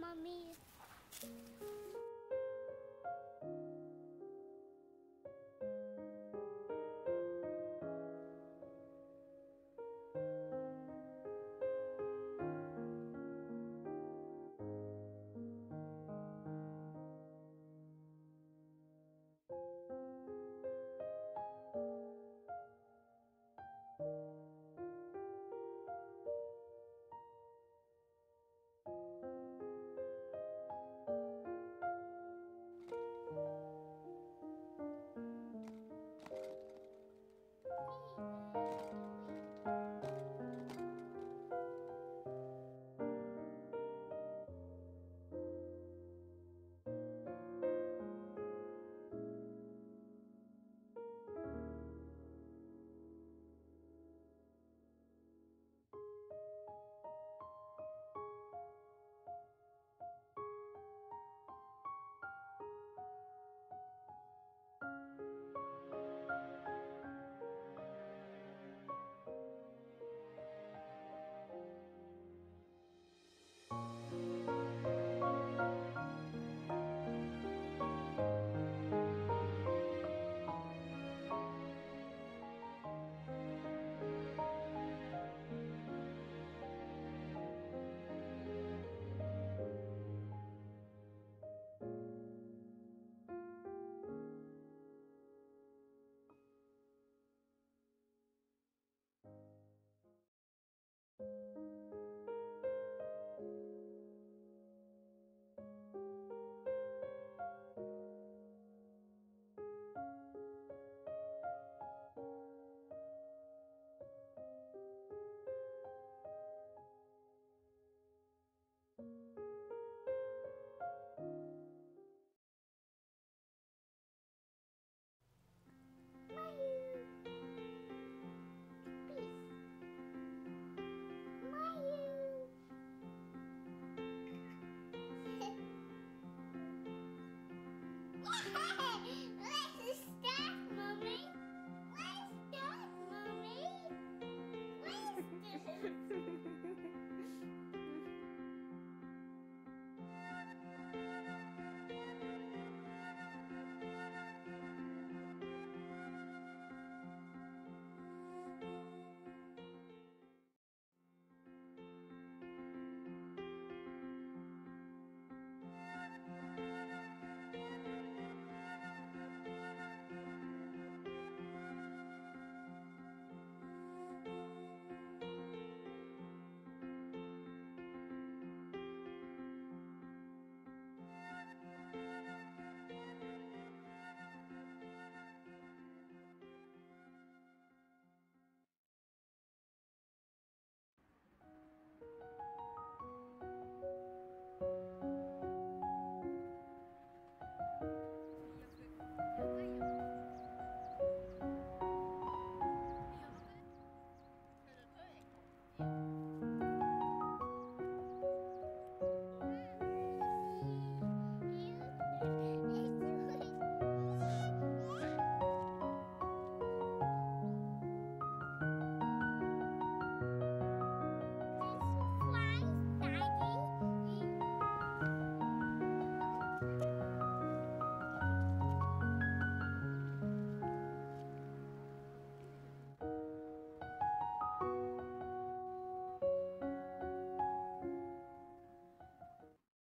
Mommy.